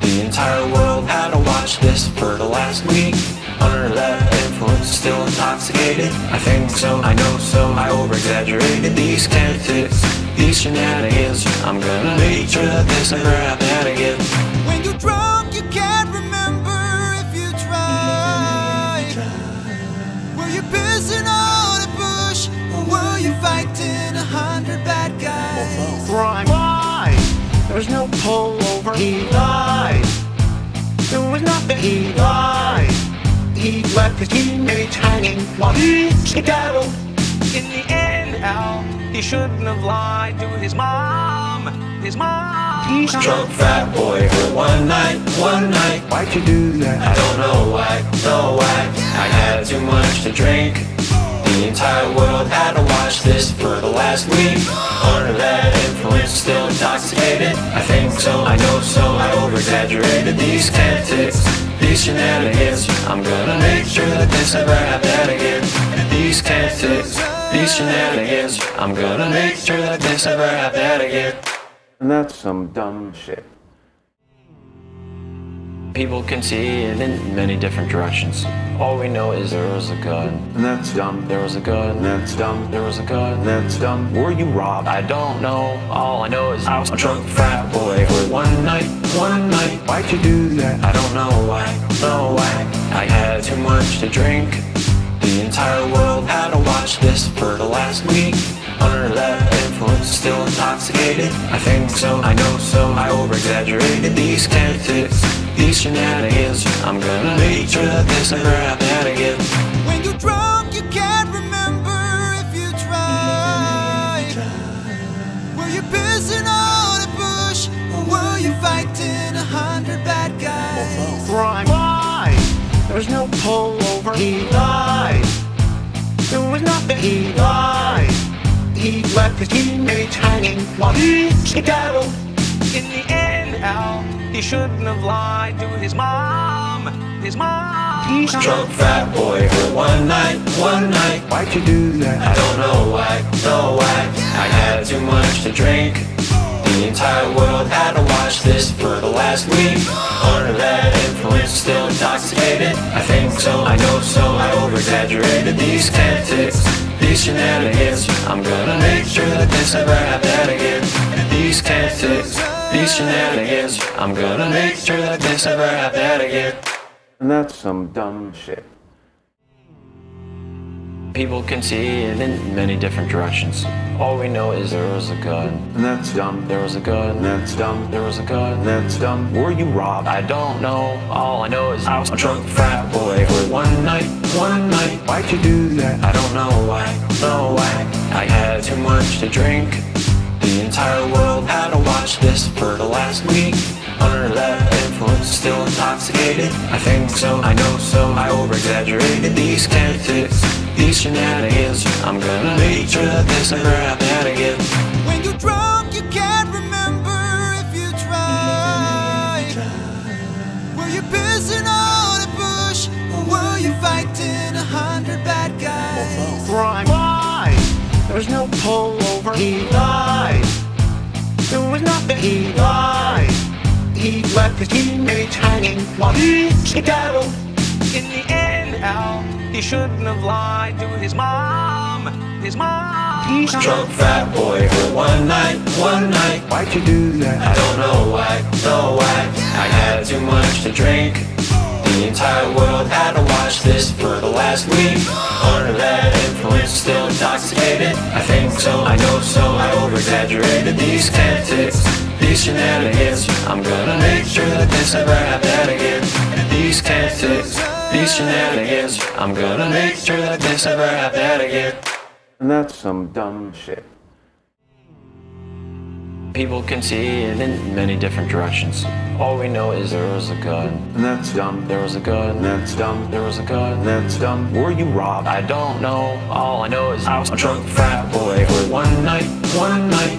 The entire world had to watch this for the last week. Under that influence, still intoxicated. I think so, I know so, I over-exaggerated these tactics. These shenanigans, I'm gonna make sure that this never happens again. When you're drunk, you can't remember if you try. Were you pissing on a bush, or were you fighting 100 bad guys? Crime. Why? There was no pullover. He lied. There was nothing. He lied. He left his teammates hanging while he skedaddled. In the end, Al, he shouldn't have lied to his mom. His mom. He's drunk fat boy for one night. Why'd you do that? I don't know why, no why. I had too much to drink. The entire world had to watch this for the last week. Under that influence, still intoxicated. I think so, I know so, I over-exaggerated these tactics. These shenanigans, I'm gonna make sure that this never happens again. These tactics, these shenanigans, I'm gonna make sure that this never happens again. And that's some dumb shit. People can see it in many different directions. All we know is there was a gun. And that's dumb. There was a gun. And that's dumb. There was a gun. And that's dumb. Were you robbed? I don't know. All I know is I was a drunk frat boy for one night. Why'd you do that? I don't know why. I had too much to drink. The entire world had to watch this for the last week. Under that influence, still intoxicated. I think so, I know so, I over-exaggerated these tactics, these shenanigans. I'm gonna make sure that this never happens again. When you're drunk, you can't remember if you try. Were you pissing on a bush, or were you fighting 100 bad guys? Why? There was no pullover. He lied. There was nothing. He lied. He left his teammates hanging while he skedaddled. In the end, Al, he shouldn't have lied to his mom. He's drunk fat boy for one night. Why'd you do that? I don't know why, I had too much to drink. The entire world had to watch this for the last week. Under that influence, still intoxicated. I think so, I know so, I over-exaggerated these tactics, these shenanigans. I'm gonna make sure that this never happens again. These tactics, these shenanigans. I'm gonna make sure that this never happens again. And that's some dumb shit. People can see it in many different directions. All we know is there was a gun. And that's dumb. There was a gun. And that's dumb. There was a gun. And that's dumb. Were you robbed? I don't know. All I know is I was a drunk frat boy for one night. Why'd you do that? I don't know why. I had too much to drink. The entire world had to watch this for the last week. Under that influence, still intoxicated. I think so, I know so, I over-exaggerated these tactics, these shenanigans. I'm gonna make sure that this never happens again. When you're drunk, you can't remember if you try. Were you pissing on a bush, or were you fighting 100 bad guys? Why? There was no pullover. He lied. There was nothing. He lied. He left his teammates hanging while he skedaddled. In the end, Al, he shouldn't have lied to his mom. He's drunk fat boy for one night. Why'd you do that? I don't know why, I had too much to drink. The entire world had to watch this for the last week. Under that influence, still intoxicated. I think so, I know so, I over-exaggerated these tactics, these shenanigans. I'm gonna make sure that this never happens again. These tactics, these shenanigans. I'm gonna make sure that this never happens again. And that's some dumb shit. People can see it in many different directions. All we know is there was a gun. And that's dumb. There was a gun. And that's dumb. There was a gun. And that's dumb. Were you robbed? I don't know. All I know is I was a drunk frat boy for one night.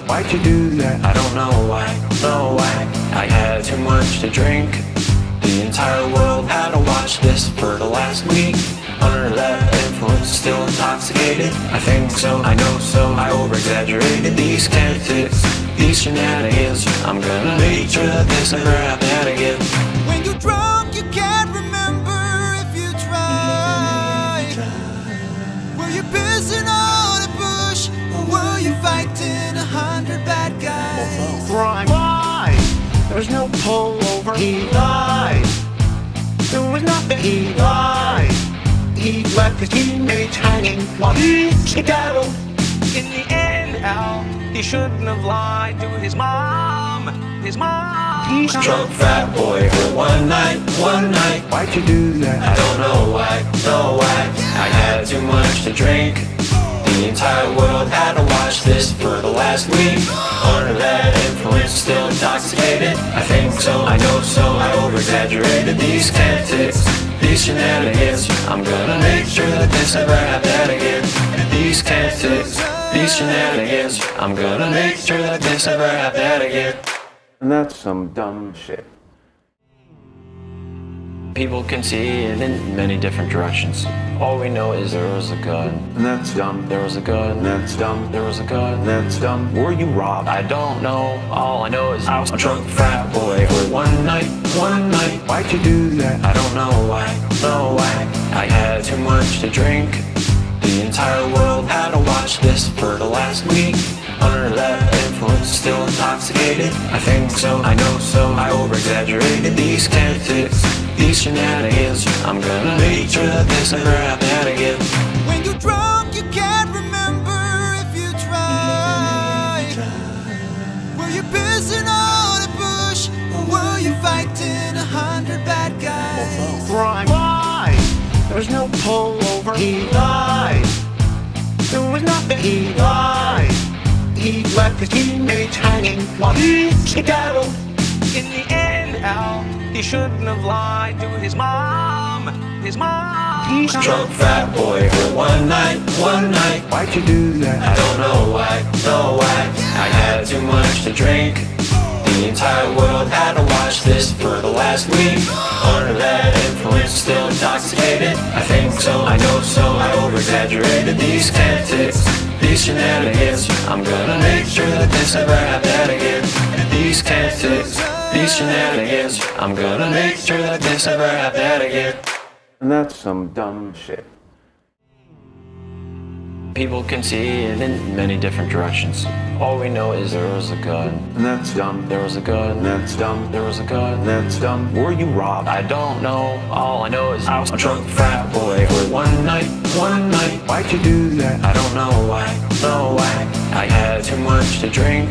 Why'd you do that? I don't know why. I had too much to drink. The entire world had to watch this for the last week. Under that influence, still intoxicated. I think so, I know so, I over-exaggerated these tactics, these shenanigans. I'm gonna make sure that this never happens again. When you're drunk, you can't remember if you try. Were you pissing on a bush, or were you fighting 100 bad guys? Why? There was no pullover. He lied. There was nothing. He lied. He left his teammates hanging while he skedaddled. In the end, Al, he shouldn't have lied to his mom. He's drunk fat boy for one night. Why'd you do that? I don't know why, I had too much to drink. The entire world had to watch this for the last week. Under that influence, still intoxicated. I think so, I know so, I over-exaggerated these tactics, these shenanigans. I'm gonna make sure that this never happens again. These tactics, these shenanigans. I'm gonna make sure that this never happens again. And that's some dumb shit. People can see it in many different directions. All we know is there was a gun. That's dumb. There was a gun. That's dumb. There was a gun. That's dumb. Were you robbed? I don't know. All I know is I was a drunk frat boy for one night. Why'd you do that? I don't know why. No why. I had too much to drink. The entire world had to watch this for the last week. Under that influence, still intoxicated. I think so. I know so. I over-exaggerated these tactics. These shenanigans, I'm gonna make sure that this never happens again. When you're drunk, you can't remember if you try. Were you pissing on a bush, or were you fighting 100 bad guys? Why? There was no pullover. He lied. There was nothing. He lied. He left his teammates hanging while he skedaddled. In the end, out. He shouldn't have lied to his mom, He's a drunk fat boy for one night. Why'd you do that? I don't know why, I had too much to drink. The entire world had to watch this for the last week. Under that influence, still intoxicated. I think so, I know so, I over-exaggerated these tactics, these shenanigans. I'm gonna make sure that this never happens again. These tactics, these shenanigans, I'm gonna make sure that this never happens again. And that's some dumb shit. People can see it in many different directions. All we know is there was a gun. And that's dumb. There was a gun. And that's dumb. There was a gun. And that's dumb. Were you robbed? I don't know. All I know is I was a drunk frat boy for one night. Why'd you do that? I don't know why. No why. I had too much to drink.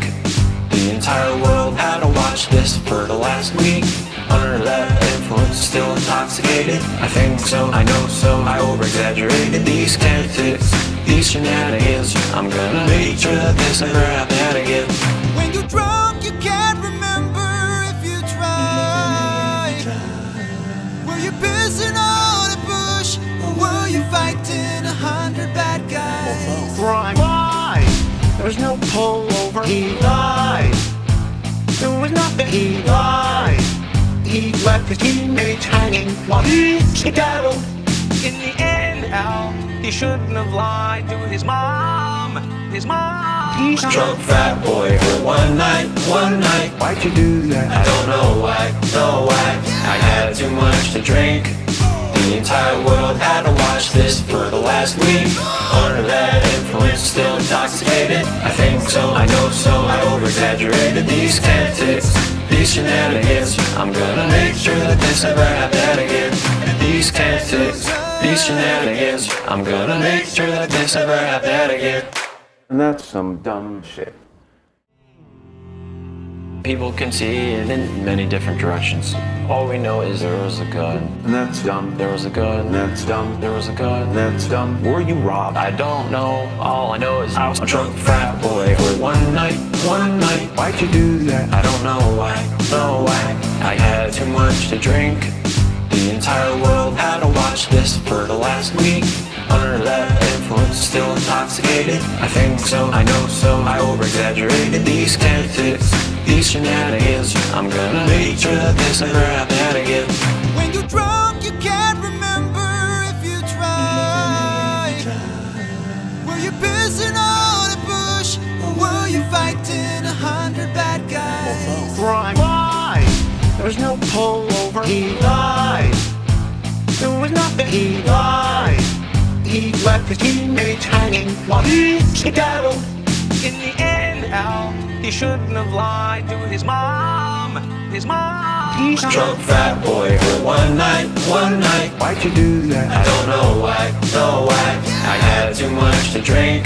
The entire world had to watch this for the last week. Under that influence, still intoxicated. I think so, I know so, I over-exaggerated these tactics, these shenanigans. I'm gonna make sure that this never happens again. When you're drunk, you can't remember if you try. Were you pissing on a bush, or were you fighting 100 bad guys? Why? There was no pullover. He lied. There was nothing. He lied. He left his teammates hanging while he skedaddled. In the end, out. He shouldn't have lied to his mom. He's a drunk fat boy for one night. Why'd you do that? I don't know why. No why. I had too much to drink. The entire world had to watch this for the last week. Under that influence, still intoxicated. I think so, I know so, I over-exaggerated these tactics, these shenanigans. I'm gonna make sure that this never happens again. These tactics, these shenanigans. I'm gonna make sure that this never happens again. And that's some dumb shit. People can see it in many different directions. All we know is there was a gun. And that's dumb. There was a gun. And that's dumb. There was a gun. And that's dumb. Were you robbed? I don't know. All I know is I was a drunk frat boy for one night. Why'd you do that? I don't know why. No why. I had too much to drink. The entire world had to watch this for the last week. Under that influence, still intoxicated. I think so, I know so, I over-exaggerated these tactics, these shenanigans. I'm gonna make sure that this never happens again. When you're drunk, you can't remember if you try. Were you pissing on a bush, or were you fighting 100 bad guys? Why? There was no pullover. He lied. There was nothing. He lied. He left his teammates hanging while he skedaddled. In the end, out. He shouldn't have lied to his mom, He's a drunk fat boy for one night. Why'd you do that? I don't know why, I had too much to drink.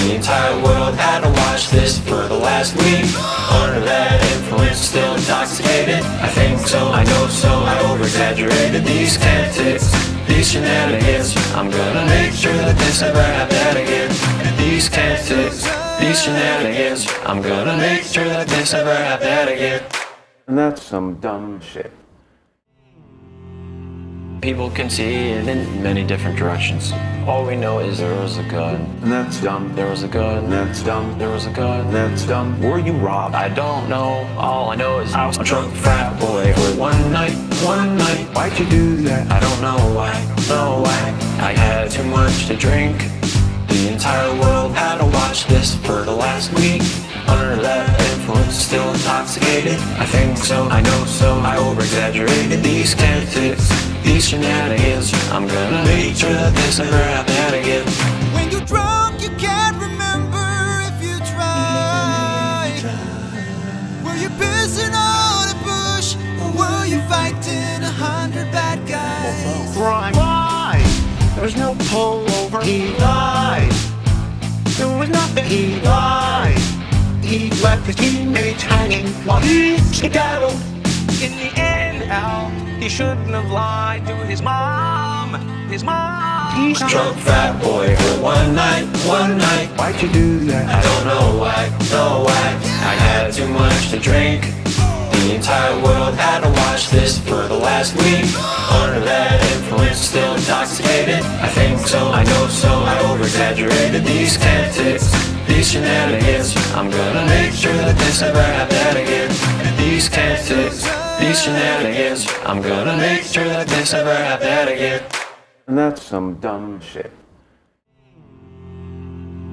The entire world had to watch this for the last week. Under that influence, still intoxicated. I think so, I know so, I over-exaggerated these tactics, these shenanigans. I'm gonna make sure that this never happens again. These tactics, these shenanigans. I'm gonna make sure that this never happens again. And that's some dumb shit. People can see it in many different directions. All we know is there was a gun. And that's dumb. There was a gun. And that's dumb. There was a gun. And that's dumb. Were you robbed? I don't know. All I know is I was a drunk frat boy for one night. Why'd you do that? I don't know why, no why. I had too much to drink. The entire world had to watch this for the last week. Under that influence, still intoxicated. I think so, I know so, I over-exaggerated these tactics, these shenanigans. I'm gonna make sure that this never happens again. When you're drunk, you can't remember if you try. Were you pissing on a bush, or were you fighting 100 bad guys? Why? There was no pullover. He lied. There was nothing. He lied. He left his teammates hanging while he skedaddled. In the end, Al, he shouldn't have lied to his mom. His mom. He's drunk fat boy for one night, one night. Why'd you do that? I don't know why, no why. I had too much to drink. The entire world had to watch this for the last week. Under that influence, still intoxicated. I think so, I know so, I over-exaggerated these tactics, these shenanigans. I'm gonna make sure that this never happens again. These tactics, these shenanigans. I'm gonna make sure that this never happens again. And that's some dumb shit.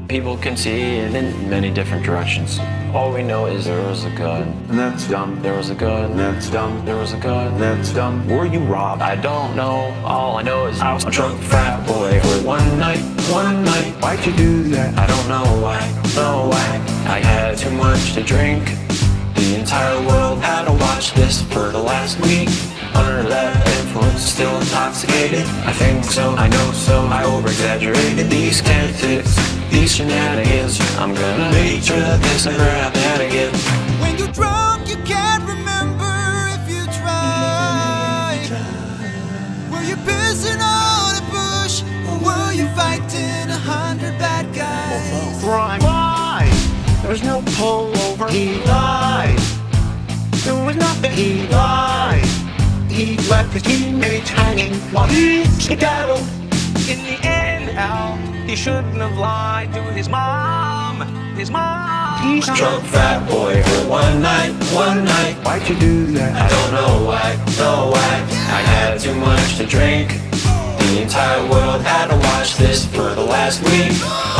People can see it in many different directions. All we know is there was a gun. And that's dumb. There was a gun. And that's dumb. There was a gun. And that's dumb. Were you robbed? I don't know. All I know is I was a drunk frat boy for one night, one night. Why'd you do that? I don't know why, no why. I had too much to drink. The entire world had to watch this for the last week. Under that influence, still intoxicated. I think so, I know so, I over-exaggerated these tactics, these shenanigans. I'm gonna make sure that this never happens again. When you're drunk, you can't remember if you try. Were you pissing on a bush, or were you fighting 100 bad guys? Why? There was no pullover. He lied. There was nothing. He lied. He left his teammates hanging while he skedaddled. In the end, Al, he shouldn't have lied to his mom. His mom. He's drunk fat boy for one night, one night. Why'd you do that? I don't know why, no why. I had too much to drink. The entire world had to watch this for the last week.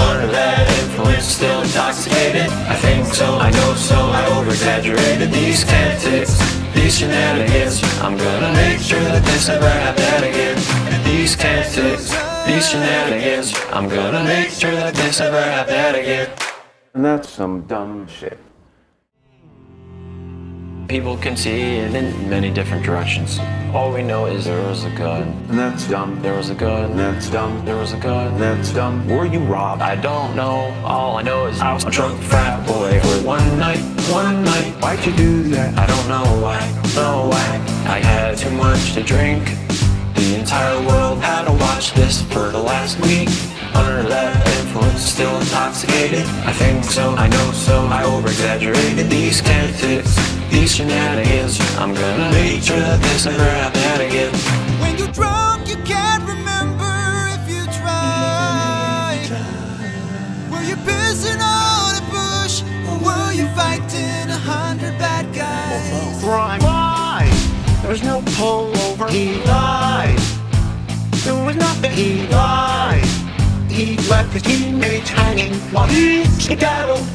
Under that influence, still intoxicated. I think so, I know so, I over-exaggerated these tactics, these shenanigans. I'm gonna make sure that this never happens again. These tactics, these shenanigans. I'm gonna make sure that this never happens again. And that's some dumb shit. People can see it in many different directions. All we know is there was a gun. And that's dumb. There was a gun. And that's dumb. There was a gun. And that's dumb. Were you robbed? I don't know. All I know is I was a drunk frat boy for one night, one night. Why'd you do that? I don't know why, no why. I had too much to drink. The entire world had to watch this for the last week. Under that influence, still intoxicated. I think so, I know so, I over-exaggerated these tactics, these shenanigans. I'm gonna make sure that this never happens again. When you're drunk, you can't remember if you try. Were you pissing on a bush, or were you fighting 100 bad guys? Why? There was no pullover. He lied. There was nothing. He lied. He left his teammates hanging while he skedaddled.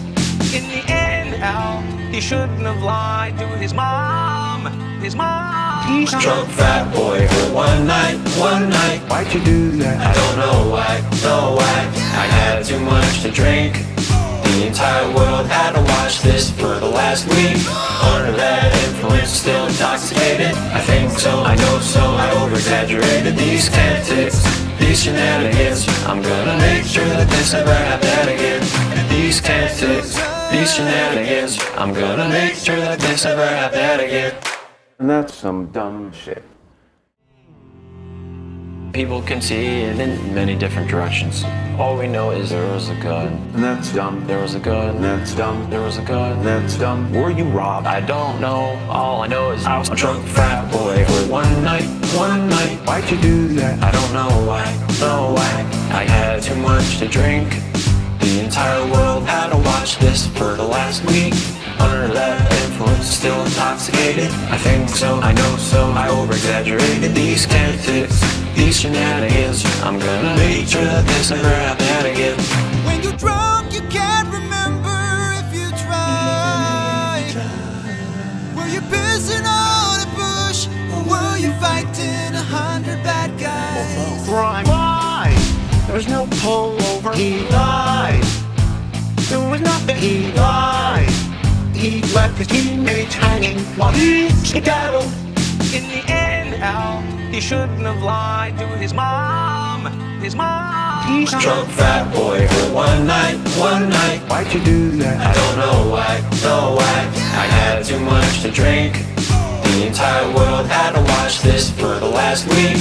In the end, Al, he shouldn't have lied to his mom. His mom. He's drunk fat boy for one night, one night. Why'd you do that? I don't know why, no why. I had too much to drink. The entire world had to watch this for the last week. Under that influence, still intoxicated. I think so, I know so, I over-exaggerated these tactics, these shenanigans. I'm gonna make sure that this never happens again. These tactics, these shenanigans. I'm gonna make sure that this never happens again. And that's some dumb shit. People can see it in many different directions. All we know is there was a gun. And that's dumb. There was a gun. And that's dumb. There was a gun. And that's dumb. Were you robbed? I don't know. All I know is I was a drunk frat boy for one night, one night. Why'd you do that? I don't know why, no why. I had too much to drink. The entire world had to watch this for the last week. under that influence, still intoxicated. I think so, I know so, I over-exaggerated these tactics, these shenanigans. I'm gonna make sure that this never happens again. When you're drunk, you can't remember if you try. Were you pissing on a bush, or were you fighting 100 bad guys? Why? There was no pullover. He lied. There was nothing. He lied. He left his teammates hanging while he skedaddled. In the end, Al, he shouldn't have lied to his mom. His mom. He's drunk fat boy for one night, one night. Why'd you do that? I don't know why, no why. I had too much to drink. The entire world had to watch this for the last week.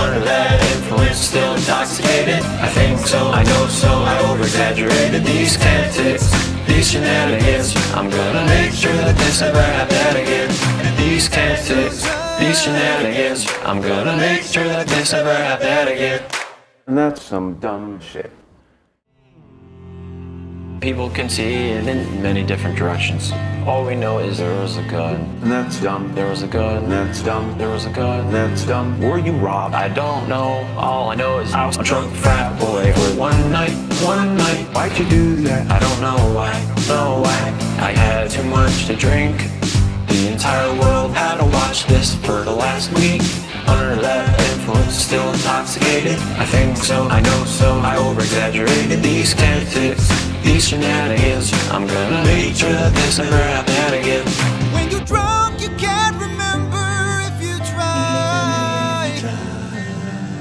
Under that influence, still intoxicated. I think so, I know so, I over-exaggerated these tactics, these shenanigans. I'm gonna make sure that this never happens again. These tactics, these shenanigans. I'm gonna make sure that this never happens again. And that's some dumb shit. People can see it in many different directions. All we know is there was a gun. And that's dumb. There was a gun. And that's dumb. There was a gun. And that's dumb. Were you robbed? I don't know. All I know is I was a drunk frat boy for one night, one night. Why'd you do that? I don't know why, no why. I had too much to drink. The entire world had to watch this for the last week. Under that influence, still intoxicated. I think so, I know so, I over-exaggerated these tactics, these shenanigans. I'm gonna make sure that this never happens again. When you're drunk, you can't remember if you try.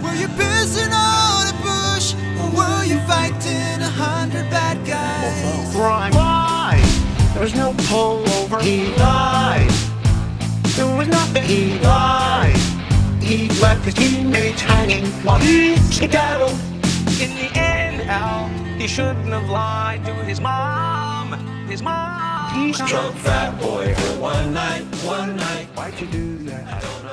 Were you pissing on a bush, or were you fighting 100 bad guys? Why? There was no pullover. He lied. There was nothing. He lied. He left his teammates hanging while he skedaddled. In the end, Al, he shouldn't have lied to his mom. His mom. He's drunk fat boy for one night, one night. Why'd you do that? I don't know.